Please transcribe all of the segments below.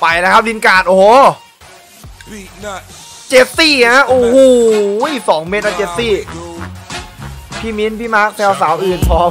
ไปแล้วครับลินการ์ดโอ้โหเจสซี่ฮะโอ้โห2 เมตรนะเจสซี่พี่มิ้นพี่มาร์คแซวสาวอื่นพอ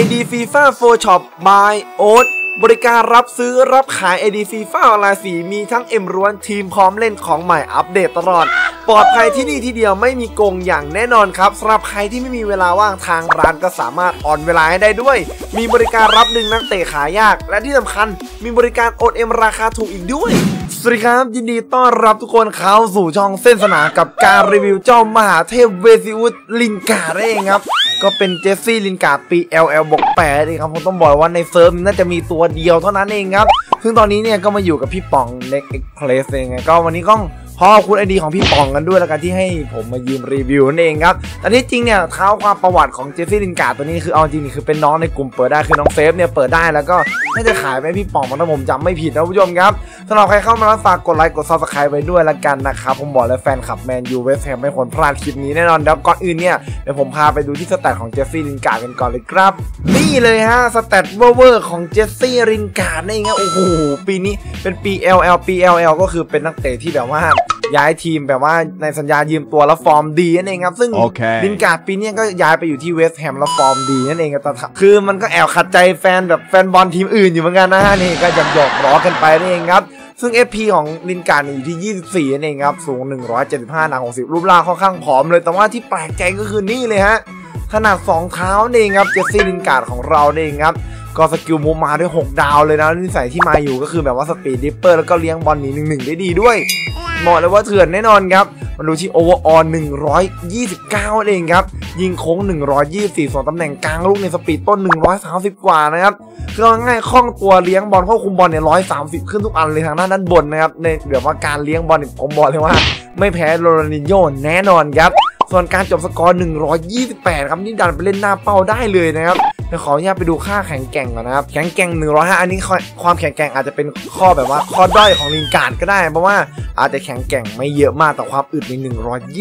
ID FIFA Photoshop by Oat บริการรับซื้อรับขาย ID FIFA ออนไลน์สีมีทั้งเอ็มร้วนทีมพร้อมเล่นของใหม่อัปเดตตลอดปลอดภัยที่นี่ทีเดียวไม่มีโกงอย่างแน่นอนครับสำหรับใครที่ไม่มีเวลาว่างทางร้านก็สามารถออนเวลาให้ได้ด้วยมีบริการรับดึงนักเตะขายากและที่สำคัญมีบริการโอนเอ็มราคาถูกอีกด้วยสวัสดีครับยินดีต้อนรับทุกคนเข้าสู่ช่องเส้นสนามกับการรีวิวเจ้ามหาเทพเวซิอุสลินการ์ดเองครับก็เป็นเจสซี่ลินการ์ดปี LL+8 เองครับผมต้องบอกว่าในเซิร์ฟน่าจะมีตัวเดียวเท่านั้นเองครับซึ่งตอนนี้เนี่ยก็มาอยู่กับพี่ป๋องเล็กเอ็กเพรสเองก็วันนี้ก็ขอบคุณไอดีของพี่ป๋องกันด้วยแล้วกันที่ให้ผมมายืมรีวิวนั่นเองครับแต่ที่จริงเนี่ยเท้าความประวัติของเจสซี่ลินการ์ดตัวนี้คือเอาจริงคือเป็นน้องในกลุ่มเปิดได้คือน้องเซฟเนี่ยเปิดได้แล้วก็น่าจะขายไปพี่ป๋องถ้าผมจำไม่ผิดนะผู้ชมครับสำหรับใครเข้ามาแล้วฝากกดไลค์กด Subscribe ไปด้วยละกันนะครับผมบอกเลยแฟนคลับแมนยูเวสต์แฮมไม่ควรพลาดคลิปนี้แน่นอนแล้วก่อนอื่นเนี่ยเดี๋ยวผมพาไปดูที่สแตทของเจสซี่ลินการ์ดกันก่อนเลยครับนี่เลยฮะสแตทเวอร์ของเจสซี่ลินการ์ดนี่ไงโอ้โหปีนี้เป็นปี LL ก็คือเป็นนักเตะที่แบบว่าย้ายทีมแบบว่าในสัญญายืมตัวแล้วฟอร์มดีนั่นเองครับซึ่งลินการ์ดปีนี้ก็ย้ายไปอยู่ที่เวสต์แฮมแล้วฟอร์มดีนั่นเองครับคือมันก็แอบขัดใจแฟนแบบแฟนบอลทีมอื่นอยู่เหมือนกันนะฮะนี่ก็หยอกล้อกันไปนั่นเองครับซึ่ง FP ของลินการ์ดอยู่ที่ 24 นั่นเองครับสูง 175 หนัก 60รูปร่างค่อนข้างผอมเลยแต่ว่าที่แปลกใจก็คือนี่เลยฮะขนาด2เท้านั่นเองครับเจสซี่ลินการ์ดของเรานั่นเองครับก็สกิลมูฟมาด้วย6ดาวเลยนะนิสัยที่มาอยู่ก็คือแบบว่าสปีดดิปเปอร์แล้วก็เลี้ยงบอลหนี1-1ได้ดีด้วยเหมาะเลยว่าเถื่อนแน่นอนครับมาดูที่โอเวอร์ออล129เองครับยิงโค้ง124ส่วนตำแหน่งกลางลูกในสปีดต้น130กว่านะครับคือง่ายคล่องตัวเลี้ยงบอลควบคุมบอลเนี่ย130ขึ้นทุกอันเลยทางด้านบนนะครับในแบบว่าการเลี้ยงบอลผมบอกเลยว่าไม่แพ้โรนัลดินโญ่แน่นอนครับส่วนการจบสกอร์128ครับนี่ดันไปเล่นหน้าเป้าได้เลยนะครับเดี๋ยวขออนุญาตไปดูค่าแข็งแกร่งก่อนนะครับแข็งแกร่ง105อันนี้ความแข็งแกร่งอาจจะเป็นข้อแบบว่าข้อด้อยของลินการ์ดก็ได้เพราะว่าอาจจะแข็งแกร่งไม่เยอะมากแต่ความอึดใน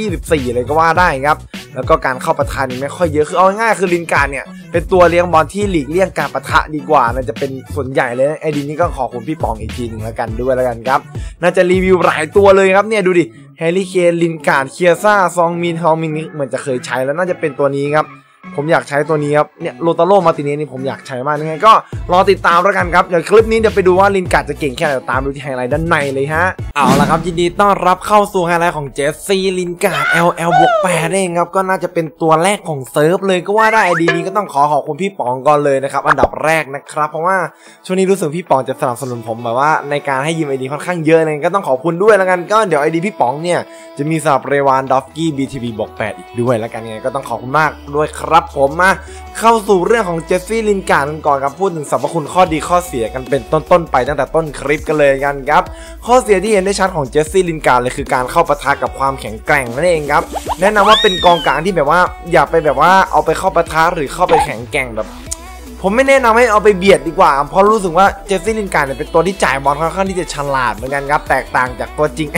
124เลยก็ว่าได้ครับแล้วก็การเข้าปะทะนี่ไม่ค่อยเยอะคือเอาง่ายคือลินการ์ดเนี่ยเป็นตัวเลี้ยงบอลที่หลีกเลี่ยงการปะทะดีกว่าน่าจะเป็นส่วนใหญ่เลยไอ้ดีนี่ก็ขอคุณพี่ป๋องอีกทีนึงแล้วกันด้วยแล้วกันครับน่าจะรีวิวหลายตัวเลยครับเนี่ยดูดิแฮร์รี่เคนลินการ์ดเคียซ่าซองมินฮอลมินเหมือนจะเคยใช้แล้วน่าจะเป็นตัวนี้ครับผมอยากใช้ตัวนี้ครับเนี่ยโรตาโร่มาติเนสนี่ผมอยากใช้มากยังไงก็รอติดตามแล้วกันครับเดี๋ยวคลิปนี้เดี๋ยวไปดูว่าลินการ์ดจะเก่งแค่ไหนตามดูที่ไฮไลท์ด้านในเลยฮะเอาละครับยินดีต้อนรับเข้าสู่ไฮไลท์ของเจสซี่ลินการ์ด LL+8 เองครับก็น่าจะเป็นตัวแรกของเซิร์ฟเลยก็ว่าได้ไอดีนี้ก็ต้องขอบคุณพี่ป๋องก่อนเลยนะครับอันดับแรกนะครับเพราะว่าช่วงนี้รู้สึกพี่ป๋องจะสนับสนุนผมแบบว่าในการให้ยืมไอดีค่อนข้างเยอะเลยก็ต้องขอบคุณด้วยแล้วกันก็เดี๋ยวไอดีพี่ป๋องเนี่ยจะมีสำหรับเรวานดอฟกี้ BTB+8 อีกด้วยแล้วกันไงก็ต้องขอบคุณมากด้วยครับผมมาเข้าสู่เรื่องของเจสซี่ลินการ์ดกันก่อนครับพูดถึงสรรพคุณข้อดีข้อเสียกันเป็นต้นไปตั้งแต่ต้นคลิปกันเลยกันครับข้อเสียที่เห็นได้ชัดของเจสซี่ลินการ์ดเลยคือการเข้าปะทะกับความแข็งแกร่งนั่นเองครับแนะนำว่าเป็นกองกลางที่แบบว่าอย่าไปแบบว่าเอาไปเข้าปะทะหรือเข้าไปแข็งแกร่งแบบผมไม่แนะนำให้เอาไปเบียดดีกว่าเพราะรู้สึกว่าเจสซี่ลินการ์ดเนี่ยเป็นตัวที่จ่ายบอลค่อนข้างที่จะฉลาดเหมือนกันครับแตกต่างจากตัวจริง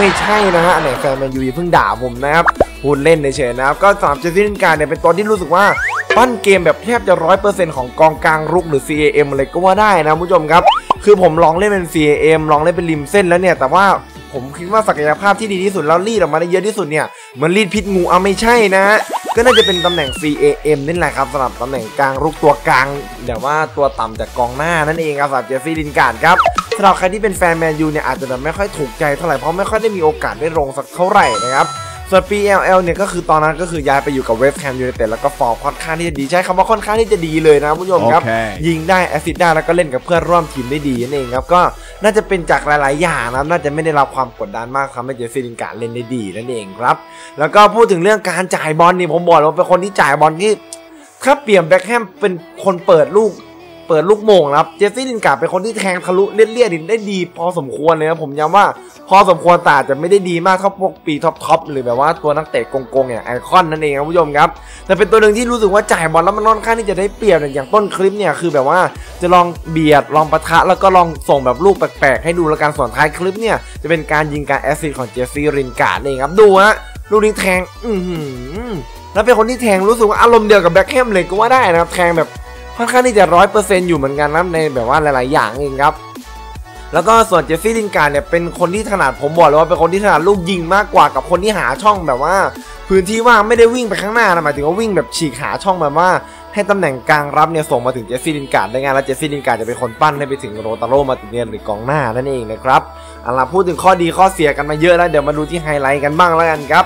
ไม่ใช่นะฮะไหนแฟนแมนยูเพิ่งด่าผมนะครับพูดเล่นเฉยๆนะครับก็สามเจสซี่ลินการ์ดเนี่ยเป็นตัวที่รู้สึกว่าปั้นเกมแบบแทบจะ 100% ของกองกลางรุกหรือ CAM อะไรก็ว่าได้นะผู้ชมครับคือผมลองเล่นเป็น CAM ลองเล่นเป็นริมเส้นแล้วเนี่ยแต่ว่าผมคิดว่าศักยภาพที่ดีที่สุดแล้วรีดออกมาได้เยอะที่สุดเนี่ยเหมือนรีดพิษงูเอาไม่ใช่นะก็น่าจะเป็นตำแหน่ง CAM นี่แหละครับสำหรับตำแหน่งกลางรุกตัวกลางแต่ว่าตัวต่ำจากกองหน้านั่นเองครับสำหรับเจสซี่ลินการ์ดครับสำหรับใครที่เป็นแฟนแมนยูเนี่ยอาจจะแบบไม่ค่อยถูกใจเท่าไหร่เพราะไม่ค่อยได้มีโอกาสได้ลงสักเท่าไหร่นะครับส่วน PLL เนี่ยก็คือตอนนั้นก็คือย้ายไปอยู่กับเวสต์แฮมยูไนเต็ดแล้วก็ฟอร์มค่อนข้างที่จะดีใช้คำว่าค่อนข้างที่จะดีเลยนะผู้ชมครับยิงได้แอสซิสต์ได้แล้วก็เล่นกับเพื่อนร่วมทีมได้ดีนั่นเองครับก็น่าจะเป็นจากหลายๆอย่างนะน่าจะไม่ได้รับความกดดันมากทำให้เจสซี่ลินการ์ดเล่นได้ดีนั่นเองครับแล้วก็พูดถึงเรื่องการจ่ายบอลนี่ผมบอกว่าเป็นคนที่จ่ายบอลที่ถ้าเปลี่ยนแบ็คแฮมเป็นคนเปิดลูกโมงครับเจสซี่ลินการ์ดเป็นคนที่แทงทะลุเลี่ยนๆได้ดีพอสมควรเลยนะผมย้ำว่าพอสมควรแต่จะไม่ได้ดีมากเท่าพวกปีท็อปๆหรือแบบว่าตัวนักเตะโกงๆอย่างไอคอนนั่นเองครับผู้ชมครับแต่เป็นตัวหนึ่งที่รู้สึกว่าจ่ายบอลแล้วมันค่อนข้างที่จะได้เปรียบอย่างต้นคลิปเนี่ยคือแบบว่าจะลองเบียดลองปะทะแล้วก็ลองส่งแบบลูกแปลกๆให้ดูแล้วการส่วนท้ายคลิปเนี่ยจะเป็นการยิงการแอสซิสต์ของเจสซี่ลินการ์ดเองครับดูฮะลูกนี้แทงแล้วเป็นคนที่แทงรู้สึกว่าอารมณ์เดียวกับแบ็คแฮมเลยก็ว่าได้นะครับแทงแบบ ค่อนข้างที่จะ100%อยู่เหมือนกันนะในแบบว่าหลายๆอย่างเองครับแล้วก็ส่วนเจสซี่ลินการ์ดเนี่ยเป็นคนที่ถนัดผมบอกเลยว่าเป็นคนที่ถนัดลูกยิงมากกว่ากับคนที่หาช่องแบบว่าพื้นที่ว่างไม่ได้วิ่งไปข้างหน้านะหมายถึงว่าวิ่งแบบฉีกหาช่องแบบว่าให้ตำแหน่งกลางรับเนี่ยส่งมาถึงเจสซี่ลินการ์ดได้ง่ายและเจสซี่ลินการ์ดจะเป็นคนปั้นให้ไปถึงโรตาโร มาติเนียนหรือกองหน้านั่นเองนะครับเอาล่ะพูดถึงข้อดีข้อเสียกันมาเยอะแล้วเดี๋ยวมาดูที่ไฮไลท์กันบ้างแล้วกันครั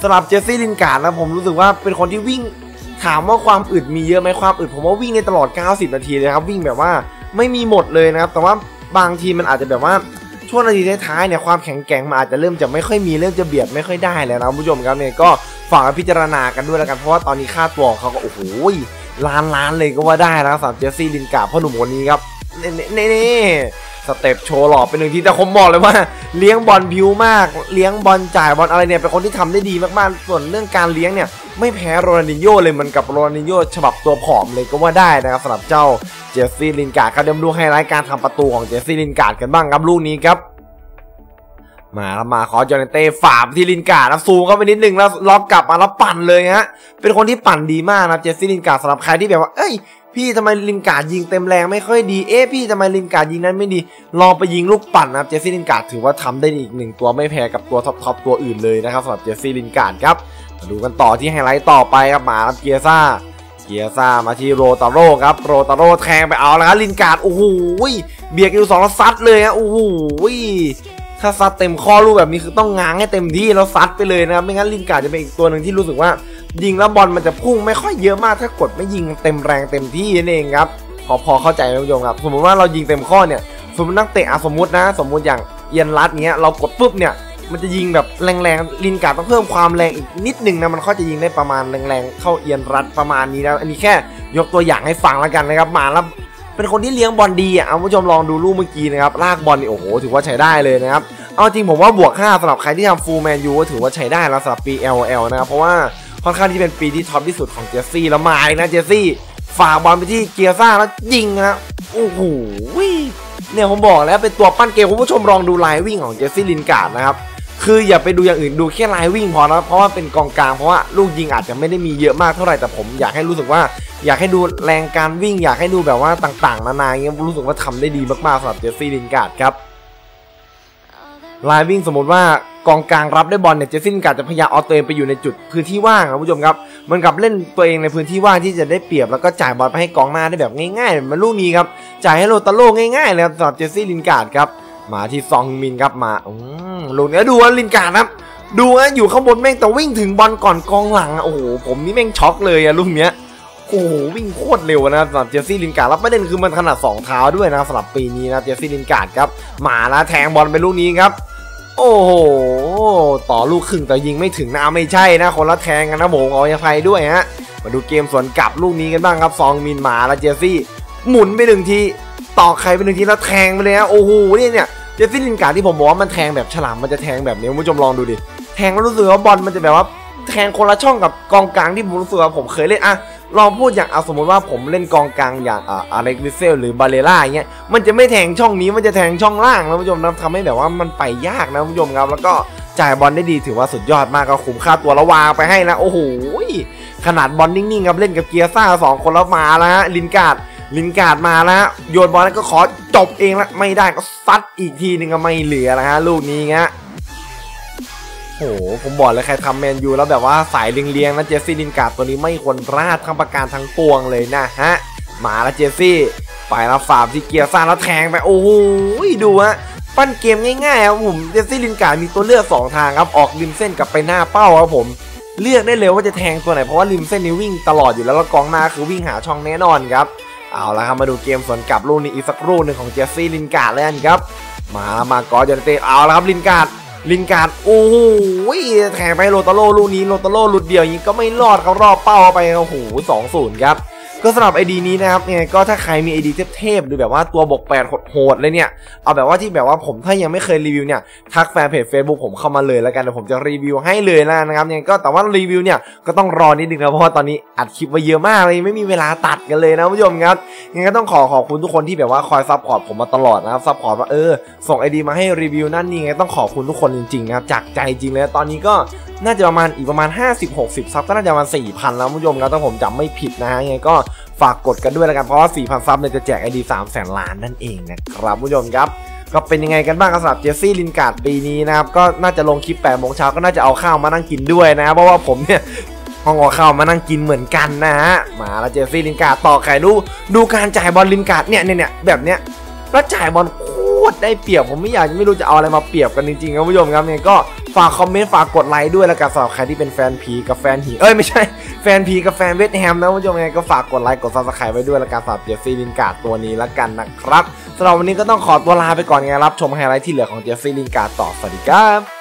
บสำหรับเจสซี่ลินการ์ดนะผมรู้สึกว่าเป็นคนที่วิ่งถามว่าความอึดมีเยอะไหมความอึดผมว่าวิ่งในตลอด90นาทีเลยครับวิ่งแบบว่าไม่มีหมดเลยนะครับแต่ว่าบางทีมันอาจจะแบบว่าช่วงนาทีท้ายๆเนี่ยความแข็งแกร่งมันอาจจะเริ่มจะไม่ค่อยมีเริ่มจะเบียดไม่ค่อยได้แล้วนะผู้ชมครับเนี่ยก็ฝากพิจารณากันด้วยแล้วกันเพราะว่าตอนนี้ค่าตัวเขาก็โอ้โหล้านเลยก็ว่าได้นะสำหรับเจสซี่ลินการ์ดพ่อหนุ่มคนนี้ครับนี่สเต็ปโชว์หล่อเป็นหนึ่งที่แต่ผมบอกเลยว่าเลี้ยงบอลผิวมากเลี้ยงบอลจ่ายบอลอะไรเนี่ยเป็นคนที่ทำได้ดีมากๆส่วนเรื่องการเลี้ยงเนี่ยไม่แพ้โรนัลดินโญ่เลยเหมือนกับโรนัลดินโญ่ฉบับตัวผอมเลยก็ว่าได้นะครับสำหรับเจ้าเจสซี่ลินการ์ดครับเดี๋ยวดูไฮไลท์การทำประตูของเจสซี่ลินการ์ดกันบ้างครับลูกนี้ครับมาขอจอร์แดนเต้ฝาบที่ลินการ์ดนะซูมเข้าไปนิดนึงแล้วล็อกกลับมาแล้วปั่นเลยฮะเป็นคนที่ปั่นดีมากนะเจสซี่ลินการ์ดสำหรับใครที่แบบว่าเอ้ยพี่ทำไมลินการ์ดยิงเต็มแรงไม่ค่อยดีเอ๊ะพี่ทำไมลินการ์ดยิงนั้นไม่ดีลองไปยิงลูกปั่นนะครับเจสซี่ลินการ์ดถือว่าทำได้อีกหนึ่งตัวไม่แพ้กับตัวท็อปๆตัวอื่นเลยนะครับสำหรับเจสซี่ลินการ์ดครับมาดูกันต่อที่ไฮไลท์ต่อไปครับมาครับเกียร์ซ่ามาที่โรตาโร่ครับโรตาโร่แทงไปเอาแล้วครับลินการ์ดโอ้โหเบียดอยู่2แล้วซัดเลยฮะโอ้โหถ้าซัดเต็มข้อลูกแบบนี้คือต้องง้างให้เต็มที่แล้วซัดไปเลยนะครับไม่งั้นลินการ์ดจะเป็นอีกตัวหนึ่งที่รู้สึกว่ายิงแล้วบอลมันจะพุ่งไม่ค่อยเยอะมากถ้ากดไม่ยิงเต็มแรงเต็มที่นั่นเองครับพอเข้าใจนะโยมครับสมมติว่าเรายิงเต็มข้อเนี่ยสมมตินักเตะสมมติอย่างเอียนรัตเนี้ยเรากดปุ๊บเนี่ยมันจะยิงแบบแรงๆลินการ์ดต้องเพิ่มความแรงอีกนิดหนึ่งนะมันก็จะยิงได้ประมาณแรงๆเข้าเอียนรัตประมาณนี้นะอันนี้แค่ยกตัวอย่างให้ฟังแล้วกันนะครับมาแล้วเป็นคนที่เลี้ยงบอลดีอ่ะเอาผู้ชมลองดูลูกเมื่อกี้นะครับลากบอลนี่โอ้โหถือว่าใช้ได้เลยนะครับเอาจริงผมว่าบวก5สำหรับใครที่ทำฟูลแมนยูก็ถือว่าใช้ได้แล้วสำหรับปี LL นะครับเพราะว่าค่อนข้างที่เป็นปีที่ท็อปที่สุดของเจสซี่แล้วมาอีกนะเจสซี่ฝากบอลไปที่เกียร์ซ่าแล้วยิงนะโอ้โหเนี่ยผมบอกแล้วเป็นตัวปั้นเกมคุณผู้ชมลองดูไลน์วิ่งของเจสซี่ลินการ์ดนะครับคืออย่าไปดูอย่างอื่นดูแค่ไลน์วิ่งพอนะเพราะว่าเป็นกองกลางเพราะว่าลูกยิงอาจจะไม่ได้มีเยอะมากเท่าไหร่แต่ผมอยากให้รู้สึกว่าอยากให้ดูแรงการวิ่งอยากให้ดูแบบว่าต่างๆนานาอย่างเงี้ยรู้สึกว่าทำได้ดีมากๆสำหรับเจสซี่ลินการ์ดครับไลน์วิ่งสมมติว่ากองกลางรับได้บอลเนี่ยเจสซี่ลินการ์ดจะพยายามเอาตัวเองไปอยู่ในจุดพื้นที่ว่างครับผู้ชมครับเหมือนกับเล่นตัวเองในพื้นที่ว่างที่จะได้เปรียบแล้วก็จ่ายบอลไปให้กองหน้าได้แบบง่ายๆมาลูกนี้ครับจ่ายให้โรตาโร่ง่ายๆเลยครับสำหรับเจสซี่ลินการ์ดครับมาที่ซองมินครับมาลงเนี้ยดูลินการ์ดครับดูนะอยู่ข้างบนแม่งแต่วิ่งถึงบอลก่อนกองหลังโอ้โหผมนี่แม่งช็อกเลยอะลูกเนี้ยโอ้โหวิ่งโคตรเร็วนะสำหรับเจสซี่ลินการ์ดแล้วประเด็นคือมันถนัด2เท้าด้วยนะสำหรับปีนี้นะเจสซี่ลินการ์ดครับมาแล้วแทงบอลไปลูกนี้ครับโอ้โหต่อลูกครึ่งแต่ยิงไม่ถึงนะไม่ใช่นะคนละแทงกันนะโมงเอาอย่างไรด้วยฮะมาดูเกมสวนกลับลูกนี้กันบ้างครับซองมินมาแล้วเจสซี่หมุนไป1ทีต่อใครไป1ทีแล้วแทงไปเลยฮะโอ้โหเนี่ยเจสซี่ลินการ์ดที่ผมบอกว่ามันแทงแบบฉลามมันจะแทงแบบนี้คุณผู้ชมลองดูดิแทงแล้วรู้สึกว่าบอลมันจะแบบว่าแทงคนละช่องกับกองกลางที่ผมรู้สึกว่าผมเคยเล่นอะลองพูดอย่างเอาสมมติว่าผมเล่นกองกลางอย่างอเล็กวิเซลหรือบาเลล่าอย่างเงี้ยมันจะไม่แทงช่องนี้มันจะแทงช่องล่างนะผู้ชมนะทำให้แบบว่ามันไปยากนะผู้ชมครับแล้วก็จ่ายบอลได้ดีถือว่าสุดยอดมากก็คุ้มค่าตัวละวางไปให้นะโอ้โหขนาดบอลนิ่งๆครับเล่นกับเกียร์ซ่า2คนแล้วมาแล้วฮะลินการ์ดมาแล้วฮะโยนบอลแล้วก็ขอจบเองละไม่ได้ก็ซัดอีกทีนึงก็ไม่เหลือนะฮะลูกนี้เงี้ยโอ้โหผมบอกเลยใครทำแมนยูแล้วแบบว่าสายเลี้ยงนะเจสซี่ลินการ์ดตัวนี้ไม่ควรพลาดทั้งประการทั้งปวงเลยนะฮะมาแล้วเจสซี่ไปแล้วฝาบที่เกียร์ซ่าแล้วแทงไปโอ้โหดูฮะปั้นเกมง่ายๆครับผมเจสซี่ลินการ์ดมีตัวเลือก2ทางครับออกริมเส้นกับไปหน้าเป้าครับผมเลือกได้เลยว่าจะแทงตัวไหนเพราะว่าริมเส้นนี้วิ่งตลอดอยู่แล้วกองหน้าคือวิ่งหาช่องแน่นอนครับเอาละครับมาดูเกมสวนกลับลูกนี้อีกสักลูกหนึ่งของเจสซี่ลินการ์ดแล้วกันครับมาก่อนเจสซี่เอาละครับลินการ์ดโอ้โหแทงไปโรตาโร่ลูกนี้โรตาโร่หลุดเดียวนี้ก็ไม่รอดเขารอบเป้าไปโอ้โห 2-0 ครับก็สำหรับไอดีนี้นะครับเนี่ยก็ถ้าใครมีไอดีเทพๆหรือแบบว่าตัวบกแปดโหดเลยเนี่ยเอาแบบว่าที่แบบว่าผมถ้ายังไม่เคยรีวิวเนี่ยทักแฟนเพจ Facebook ผมเข้ามาเลยแล้วกันเดี๋ยวผมจะรีวิวให้เลยแล้วนะครับเนี่ยก็แต่ว่ารีวิวเนี่ยก็ต้องรอนิดนึงนะเพราะว่าตอนนี้อัดคลิปไว้เยอะมากเลยไม่มีเวลาตัดกันเลยนะผู้ชมครับยังไงก็ต้องขอบคุณทุกคนที่แบบว่าคอยซัพพอร์ตผมมาตลอดนะครับซัพพอร์ตว่าส่งไอดีมาให้รีวิวนั่นนี่ไงต้องขอบคุณทุกคนจริงๆนะครับจากใจจริงเลยตอนนี้ก็น่าจะประมาณ50-60ซับก็น่าจะประมาณ 4,000 แล้วผู้ชมครับถ้าผมจำไม่ผิดนะฮะยังไงก็ฝ ฝากกดกันด้วยละกันเพราะว่า 4,000 ซับเนี่ยจะแจก ID 300,000 ล้านนั่นเองนะครับผู้ชมครับก็เป็นยังไงกันบ้างสำหรับเจสซี่ลินการ์ดปีนี้นะครับก็น่าจะลงคลิป 8 โมงเช้าก็น่าจะเอาข้าวมานั่งกินด้วยนะเพราะว่าผมเนี่ยห้องเอาข้าวมานั่งกินเหมือนกันนะฮะมาแล้วเจสซี่ลินการ์ดต่อใครดูการจ่ายบอลลินการ์ดเนี่ยแบบเนี้ยแล้วจ่ายบอลโคตรได้เปรียบผมไม่รู้จะเอาอะไรมาเปรียบกันจริงๆครับผู้ชมครับเนี่ยก็ฝากคอมเมนต์ฝากกดไลค์ด้วยแล้วกันสำหรับใครที่เป็นแฟนผีกับแฟนหีไม่ใช่แฟนผีกับแฟนเวสต์แฮมนะผู้ชมไงก็ฝากกดไลค์กดซับสไครป์ไว้ด้วยแล้วกันสำหรับเจสซี่ลินการ์ดตัวนี้แล้วกันนะครับสำหรับวันนี้ก็ต้องขอตัวลาไปก่อนไงรับชมไฮไลท์ที่เหลือของเจสซี่ลินการ์ดต่อสวัสดีครับ